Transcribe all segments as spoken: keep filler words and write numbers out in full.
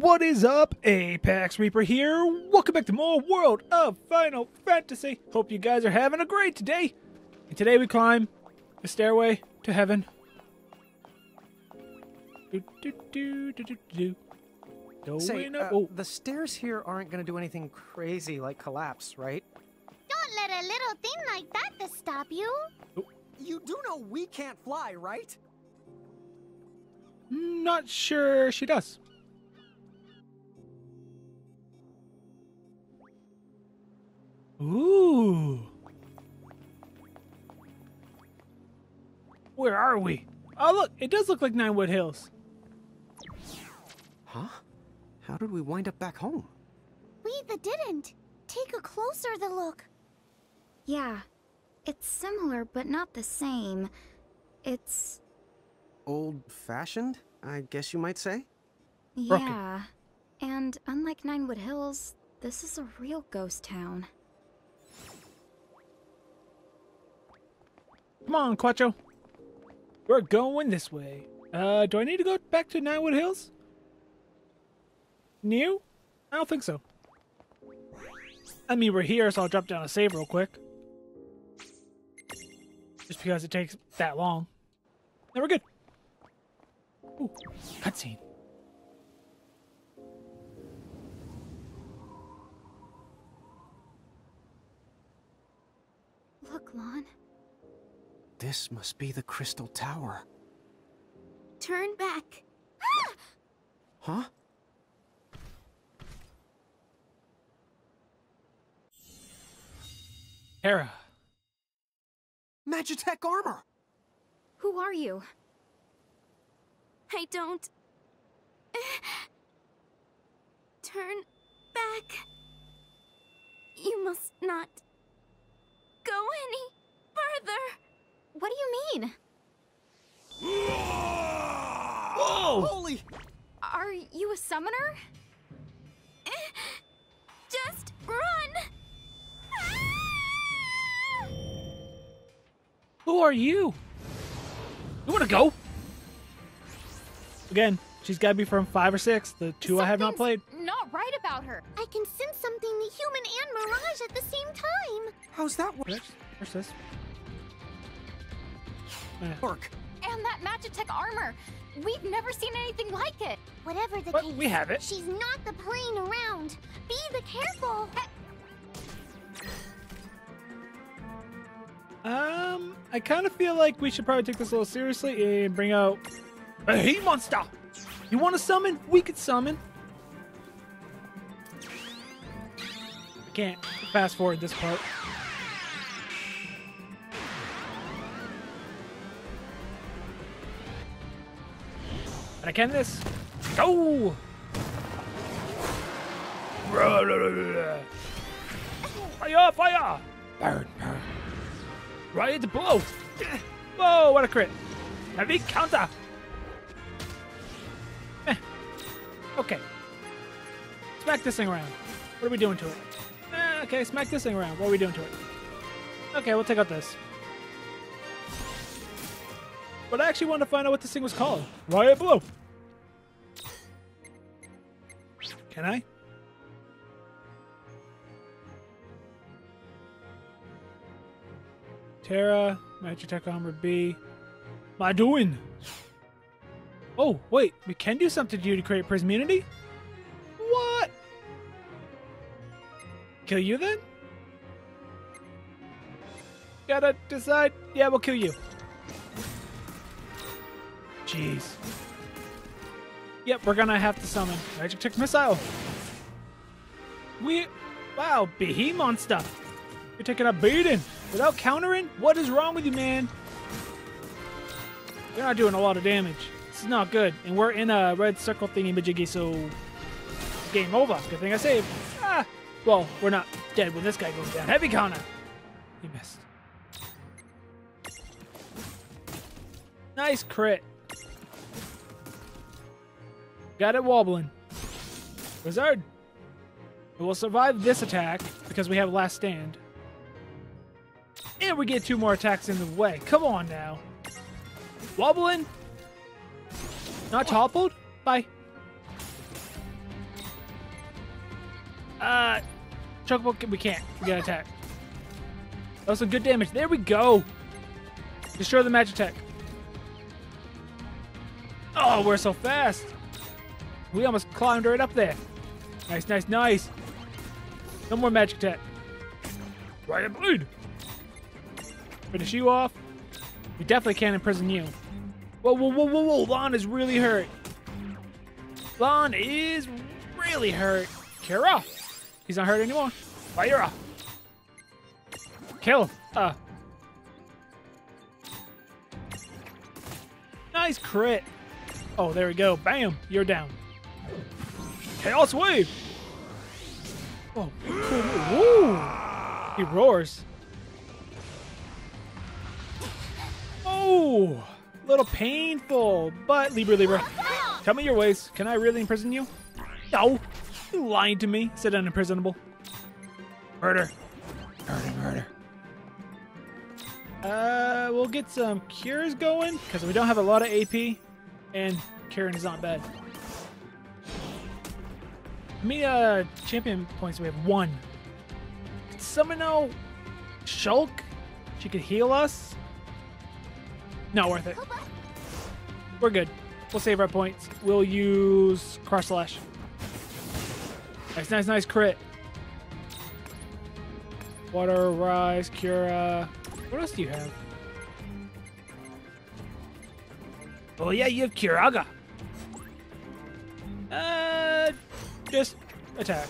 What is up? Apex Reaper here. Welcome back to more World of Final Fantasy. Hope you guys are having a great day. And today we climb the stairway to heaven. Do, do, do, do, do, do. Going Say, up. Uh, oh. The stairs here aren't going to do anything crazy like collapse, right? Don't let a little thing like that to stop you. Oh. You do know we can't fly, right? Not sure she does. Ooh. Where are we? Oh, look, it does look like Nine Wood Hills. Huh? How did we wind up back home? We the didn't. Take a closer the look. Yeah. It's similar, but not the same. It's... old-fashioned, I guess you might say? Yeah. Rocky. And unlike Nine Wood Hills, this is a real ghost town. Come on, Quacho. We're going this way. Uh, do I need to go back to Nine Wood Hills? New? I don't think so. I mean, we're here, so I'll drop down a save real quick. Just because it takes that long. And we're good. Ooh, cutscene. Look, Lann. This must be the Crystal Tower. Turn back. Ah! Huh? Terra. Magitek Armor! Who are you? I don't... Turn back. You must not... go any further. What do you mean? Whoa! Holy! Are you a summoner? Just run! Who are you? You wanna go? Again, she's gotta be from five or six, the two Something's I have not played. Not right about her. I can sense something human and Mirage at the same time. How's that work? Where's this? Work. And that Magitek Armor. We've never seen anything like it. Whatever the but case, we have it. She's not the playing around. Be the careful. Um, I kind of feel like we should probably take this a little seriously and bring out a Behemonstra. You want to summon? We could summon. I can't fast forward this part. But I can this. Go! Fire! Fire! Burn! Burn! Riot Blade! Whoa, what a crit! Heavy counter! Eh. Okay. Smack this thing around. What are we doing to it? Eh, okay, smack this thing around. What are we doing to it? Okay, we'll take out this. But I actually wanted to find out what this thing was called. Riot Blade! Can I? Terra, Magitek Armor B. What am I doing? Oh, wait. We can do something to you to create Prism Unity? What? Kill you then? Gotta decide. Yeah, we'll kill you. Jeez. Yep, we're gonna have to summon Magitek Missile. We... Wow, Behemonstra. You're taking a beating. Without countering? What is wrong with you, man? You're not doing a lot of damage. This is not good. And we're in a red circle thingy-majiggy, so... game over. Good thing I saved. Ah! Well, we're not dead when this guy goes down. Heavy counter! He missed. Nice crit. Got it wobbling. Wizard! We will survive this attack, because we have Last Stand. And we get two more attacks in the way. Come on now. Wobbling. Not toppled. Bye. Uh, Chocobo, we can't. We gotta attack. That was some good damage. There we go. Destroy the Magitek. Oh, we're so fast. We almost climbed right up there. Nice, nice, nice. No more Magitek. Riot Blade. Finish you off. We definitely can't imprison you. Whoa, whoa, whoa, whoa, whoa. Lann is really hurt. Lann is really hurt. Kira. He's not hurt anymore. Fire. Kill. Uh. Nice crit. Oh, there we go. Bam. You're down. Chaos Wave. Oh, cool. Woo. He roars. Oh, a little painful, but Libra, Libra, tell me your ways. Can I really imprison you? No, you lying to me. Said unimprisonable. Murder. Murder, murder. Uh, we'll get some cures going because we don't have a lot of A P, and curing is not bad. How many uh, champion points do we have? One. Could someone know Shulk? She could heal us. Not worth it. We're good. We'll save our points. We'll use Cross Slash. Nice, nice, nice crit. Water, Rise, Cura. What else do you have? Oh yeah, you have Curaga. Uh, just attack.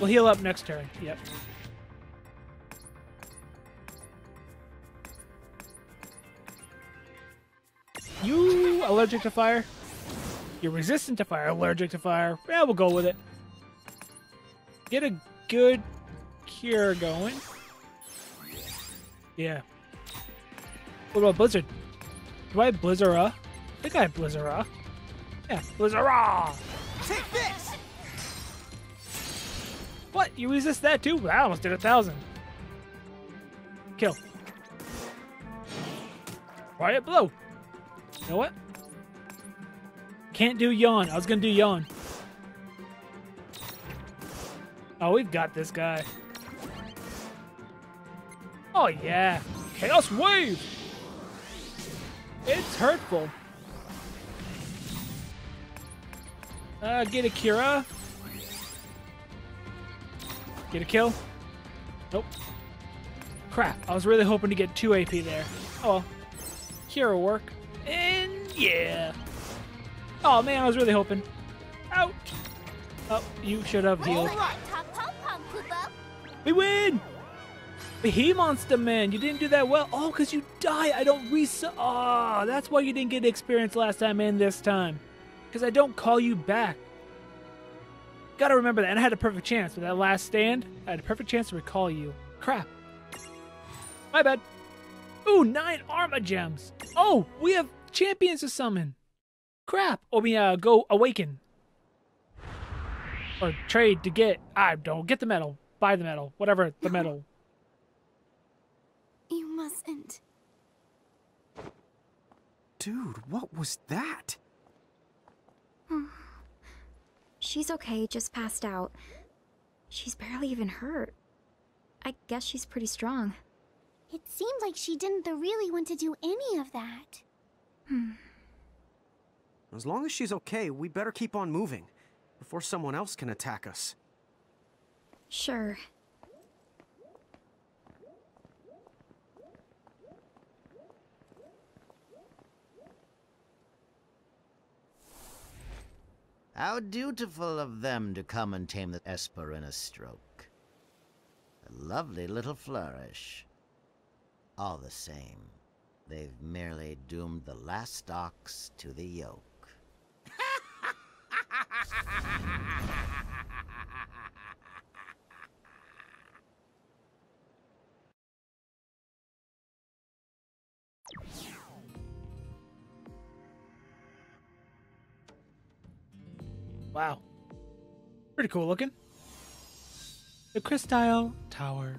We'll heal up next turn. Yep. You allergic to fire? You're resistant to fire, allergic to fire. Yeah, we'll go with it. Get a good cure going. Yeah. What about Blizzard? Do I have Blizzara? I think I have Blizzara. Yeah, Blizzara! Take this! What? You resist that too? I almost did a thousand. Kill. Riot Blow. You know what? Can't do yawn. I was gonna do yawn. Oh, we've got this guy. Oh yeah, Chaos Wave. It's hurtful. Uh, get a Cura. Get a kill. Nope. Crap. I was really hoping to get two A P there. Oh, well. Cura work. And yeah. Oh man, I was really hoping. Out. Oh, you should have healed. We win! Behemonstra, man, you didn't do that well. Oh, because you die. I don't reset. Oh, that's why you didn't get experience last time and this time. Because I don't call you back. Gotta remember that. And I had a perfect chance with that last stand. I had a perfect chance to recall you. Crap. My bad. Ooh, nine Armor Gems. Oh, we have champions to summon. Crap. Or we uh, go awaken. Or trade to get. I don't get the medal. Buy the medal. Whatever the no. medal. You mustn't. Dude, what was that? Hmm. She's okay. Just passed out. She's barely even hurt. I guess she's pretty strong. It seemed like she didn't really want to do any of that. Hmm. As long as she's okay, we better keep on moving before someone else can attack us. Sure. How dutiful of them to come and tame the Esper in a stroke. A lovely little flourish. All the same, they've merely doomed the last ox to the yoke. Wow. Pretty cool looking. The Crystal Tower.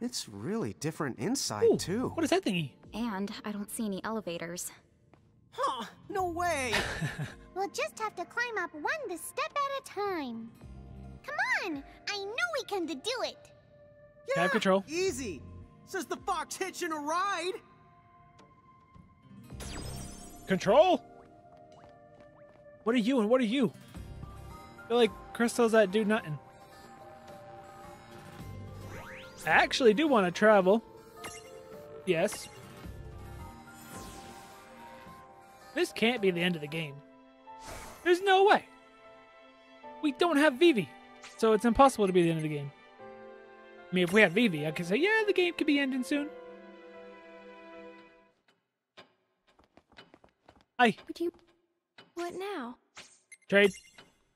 It's really different inside, Ooh, too. What is that thingy? And I don't see any elevators. Huh, no way! We'll just have to climb up one step at a time. Come on! I know we can do it! Yeah, have control. Easy! Says the fox hitching a ride! Control? What are you and what are you? I feel like Crystal's that do nothing. I actually do want to travel. Yes. This can't be the end of the game. There's no way. We don't have Vivi, so it's impossible to be the end of the game. I mean, if we had Vivi, I could say, yeah, the game could be ending soon. Hi. Would you... What now? Trade.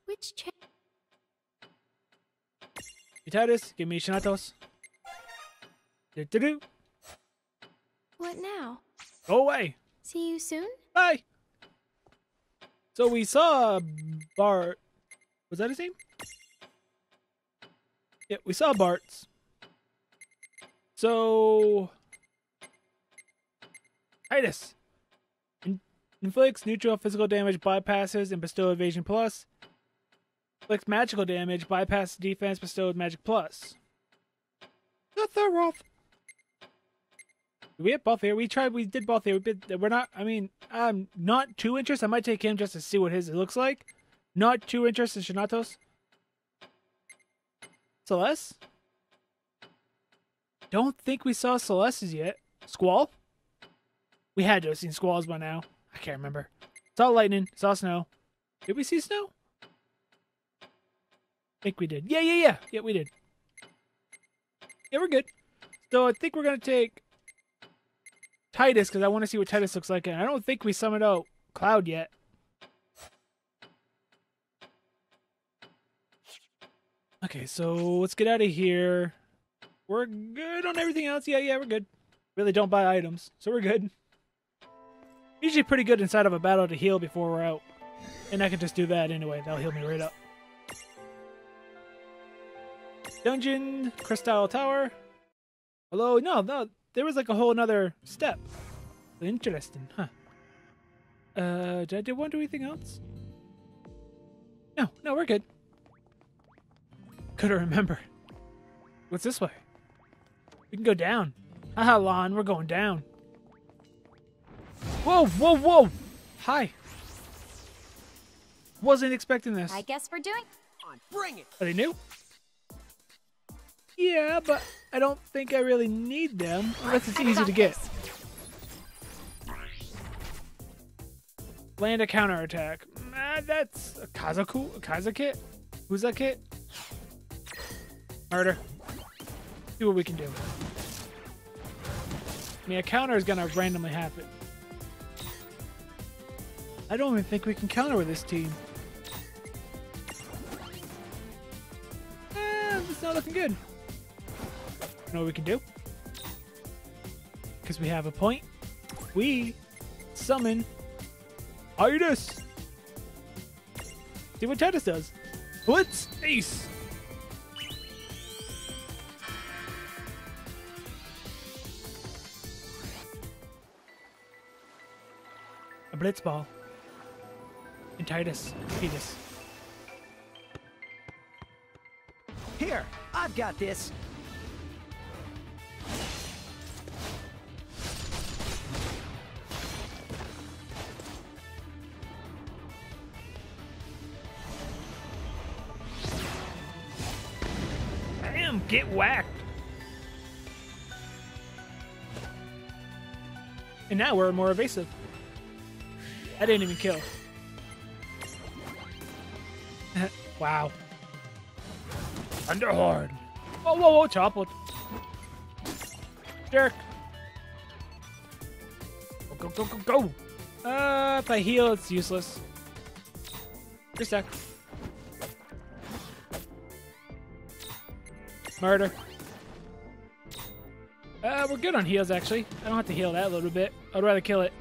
Which trade? Vitatis, give me Shinatos. Do-do-do. What now? Go away. See you soon? Bye. So we saw Bart. Was that his name? Yeah, we saw Bart's. So... Titus. Inflicts neutral physical damage, bypasses, and bestow evasion plus. Inflicts magical damage, bypasses defense, bestowed magic plus. Not that rough. We have both here. We tried. We did both here. We did, we're not. I mean, I'm not too interested. I might take him just to see what his looks like. Not too interested in Shinatos. Celeste. Don't think we saw Celeste's yet. Squall. We had to have seen Squall's by now. I can't remember. Saw lightning. Saw snow. Did we see snow? I think we did. Yeah, yeah, yeah. Yeah, we did. Yeah, we're good. So I think we're going to take Titus because I want to see what Titus looks like. And I don't think we summoned out Cloud yet. Okay, so let's get out of here. We're good on everything else. Yeah, yeah, we're good. Really don't buy items, so we're good. Usually pretty good inside of a battle to heal before we're out. And I can just do that anyway. That'll heal me right up. Dungeon. Crystal Tower. Although, no, no. There was like a whole another step. Interesting, huh? Uh, did I do one do anything else? No. No, we're good. Couldn't remember. What's this way? We can go down. Haha, Lann. We're going down. Whoa, whoa, whoa! Hi. Wasn't expecting this. I guess we're doing. Bring it. Are they new? Yeah, but I don't think I really need them unless it's easy to get. Land a counterattack. Ah, that's a Kazaku, a Kazakit, who's that kit? Murder. See what we can do. I mean, a counter is gonna randomly happen. I don't even think we can counter with this team. Eh, it's not looking good. You know what we can do? Because we have a point. We summon Titus. See what Titus does. Blitz Ace. A blitz ball. And Titus, Titus. Here, I've got this. Damn, get whacked. And now we're more evasive. I didn't even kill. Wow. Thunderhorn. Whoa, whoa, whoa, chop. Jerk. Go, go, go, go, go. Uh, if I heal, it's useless. You're stuck. Murder. Uh, we're good on heals, actually. I don't have to heal that a little bit. I'd rather kill it.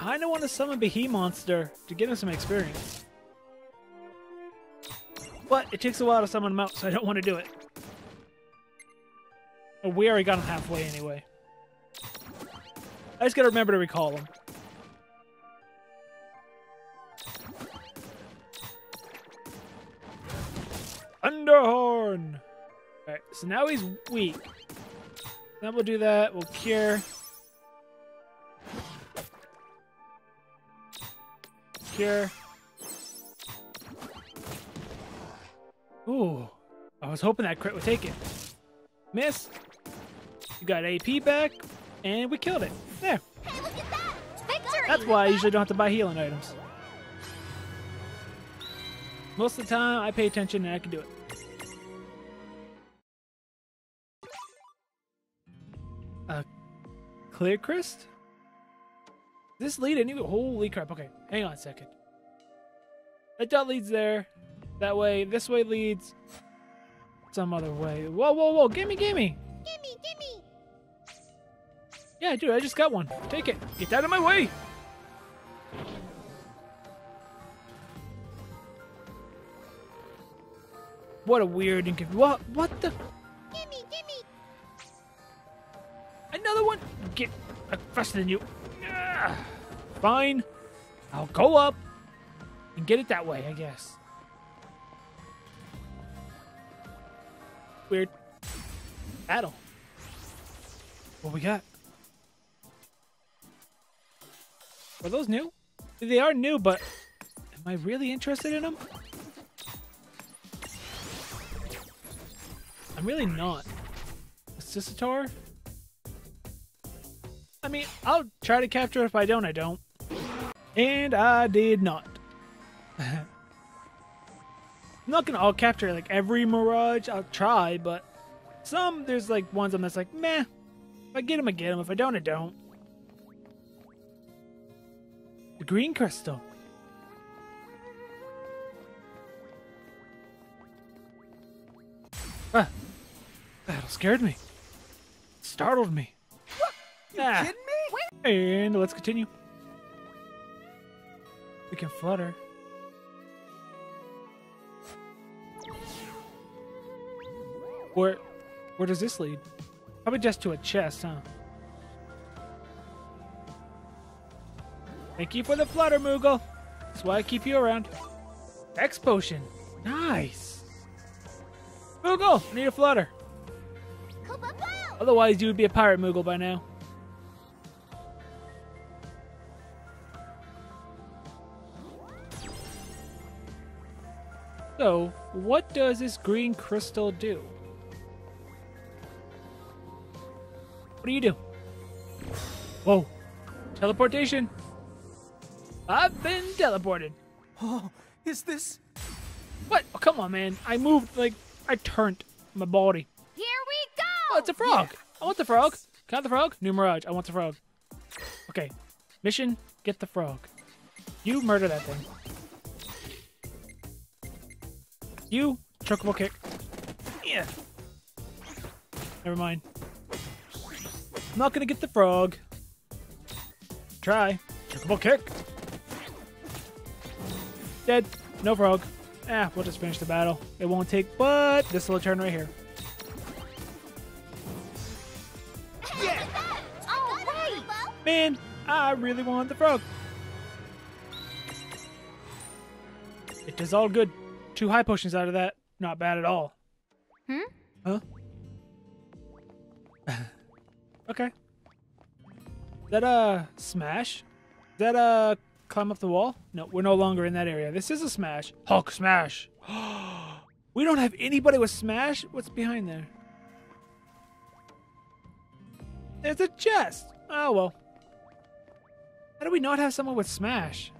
I don't want to summon Behemonstra to give him some experience. But it takes a while to summon him out, so I don't want to do it. But we already got him halfway anyway. I just gotta remember to recall them. Thunderhorn! Alright, so now he's weak. Then we'll do that. We'll cure. Cure. Ooh. I was hoping that crit would take it. Miss. You got A P back, and we killed it. There. Hey, look at that. Victory. That's why I usually don't have to buy healing items. Most of the time, I pay attention and I can do it. Uh, clear crest? This lead didn't even... Holy crap. Okay, hang on a second. That dot leads there. That way. This way leads some other way. Whoa, whoa, whoa. Gimme, gimme. Gimme, gimme. Yeah, dude, I just got one. Take it. Get out of my way. What a weird and conf- what? What the? Gimme, gimme. Another one? Get I'm faster than you. Ugh. Fine. I'll go up and get it that way, I guess. Weird. Battle. What we got? Are those new? They are new, but am I really interested in them? I'm really not. A Sisitar? I mean, I'll try to capture it. If I don't, I don't. And I did not. I'm not gonna all capture like every Mirage. I'll try, but some there's like ones I'm just like meh. If I get them, I get them. If I don't, I don't. The green crystal. Ah, battle scared me. It startled me. What? You ah. kidding me? And let's continue. We can flutter. Where, where does this lead? Probably just to a chest, huh? Thank you for the flutter, Moogle. That's why I keep you around. X potion. Nice. Moogle, I need a flutter. Otherwise, you would be a pirate, Moogle, by now. So, what does this green crystal do? What do you do? Whoa. Teleportation. I've been teleported. Oh, is this... What? Oh, come on, man. I moved, like, I turned my body. Here we go! Oh, it's a frog. Yeah. I want the frog. Can I have the frog? New Mirage. I want the frog. Okay. Mission, get the frog. You murder that thing. You, chocobo kick. Yeah. Never mind. I'm not gonna get the frog. Try. Chocobo kick. Dead. No frog. Ah, we'll just finish the battle. It won't take but this little turn right here. Yeah! All right. Man, I really want the frog. It does all good. Two high potions out of that. Not bad at all. Hmm? Huh? Okay. Is that a smash? Is that a climb up the wall? No, we're no longer in that area. This is a smash. Hulk smash. We don't have anybody with smash. What's behind there? There's a chest. Oh, well. How do we not have someone with smash?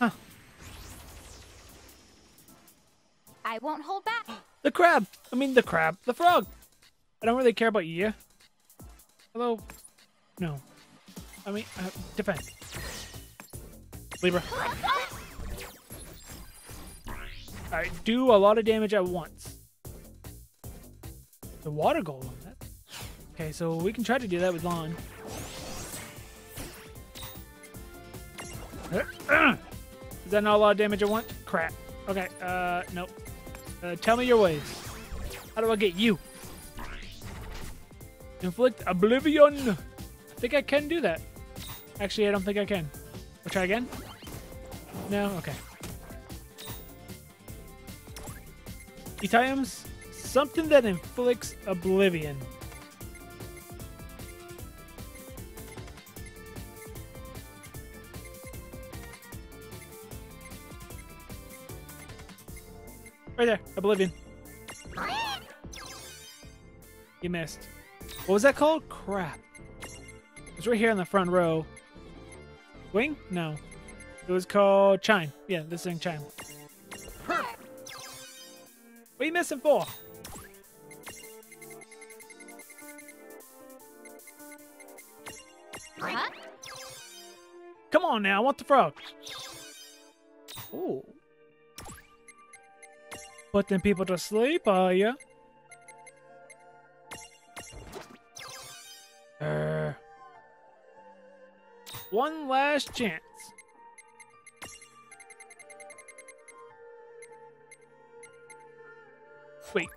Huh. I won't hold back. The crab. I mean, the crab. The frog. I don't really care about you. Hello? No. I mean, uh, defend. Libra. Alright, do a lot of damage at once. The water golem. Okay, so we can try to do that with Lann. Is that not a lot of damage at once? Crap. Okay, uh, nope. Uh, tell me your ways. How do I get you? Inflict Oblivion. I think I can do that. Actually, I don't think I can. We'll try again. No? Okay. Items. Something that inflicts Oblivion. Right there. Oblivion. You missed. What was that called? Crap. It's right here in the front row. Wing? No. It was called Chime. Yeah, this thing, Chime. Perfect. What are you missing for? Huh? Come on now, I want the frog. Ooh. Putting people to sleep, are ya? Uh, one last chance. Wait.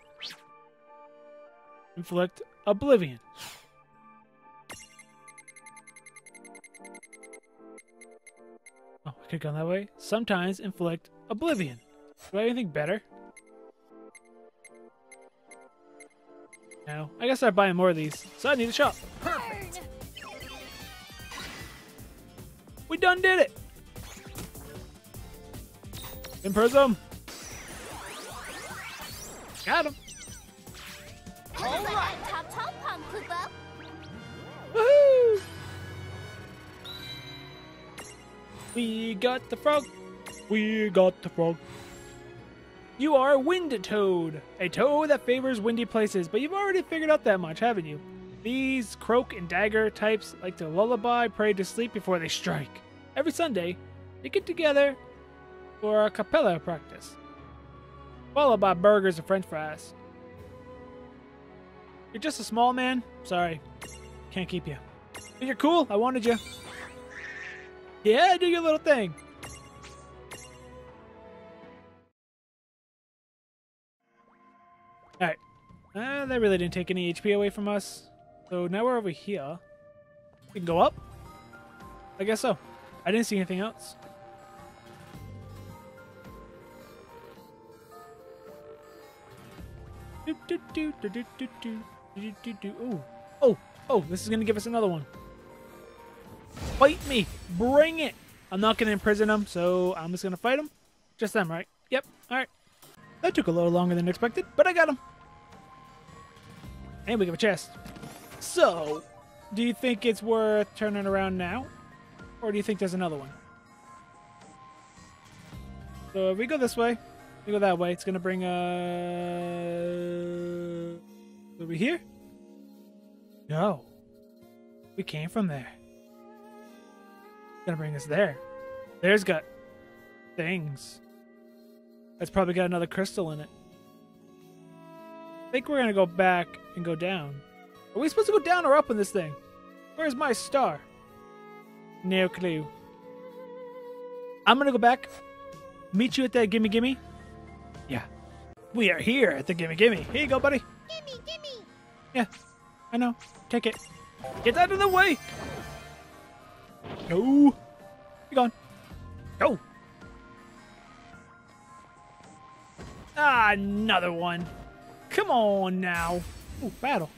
Inflict Oblivion. Oh, I could go that way. Sometimes inflict Oblivion. Do I have anything better? No. I gotta start buying more of these, so I need a shop. Perfect. We done did it. In Prism. Got him. All right. Woohoo! We got the frog. We got the frog. You are a wind toad, a toad that favors windy places, but you've already figured out that much, haven't you? These croak and dagger types like to lullaby prey to sleep before they strike. Every Sunday, they get together for a cappella practice, followed by burgers and french fries. You're just a small man. Sorry, can't keep you. But you're cool, I wanted you. Yeah, do your little thing. Alright, uh, that really didn't take any H P away from us, so now we're over here. We can go up? I guess so. I didn't see anything else. Ooh. Oh, oh, this is going to give us another one. Fight me! Bring it! I'm not going to imprison them, so I'm just going to fight them. Just them, right? Yep, alright. That took a little longer than expected, but I got him. And we have a chest. So, do you think it's worth turning around now? Or do you think there's another one? So if we go this way, we go that way, it's going to bring us... Uh, over here? No. We came from there. It's going to bring us there. There's got things. It's probably got another crystal in it. I think we're going to go back and go down. Are we supposed to go down or up in this thing? Where's my star? No clue. I'm going to go back. Meet you at that gimme gimme. Yeah. We are here at the gimme gimme. Here you go, buddy. Gimme gimme. Yeah. I know. Take it. Get out of the way. No. Be gone. Go. Ah, another one. Come on now. Ooh, battle.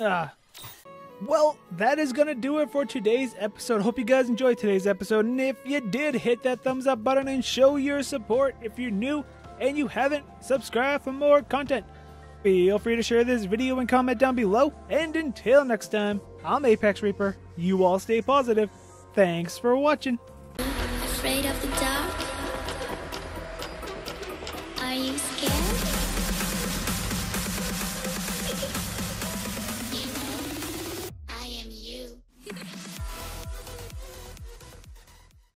Ah. Well, that is going to do it for today's episode. Hope you guys enjoyed today's episode. And if you did, hit that thumbs up button and show your support. If you're new and you haven't, subscribe for more content. Feel free to share this video and comment down below. And until next time, I'm Apex Reaper. You all stay positive. Thanks for watching. Afraid of the dark? Are you scared?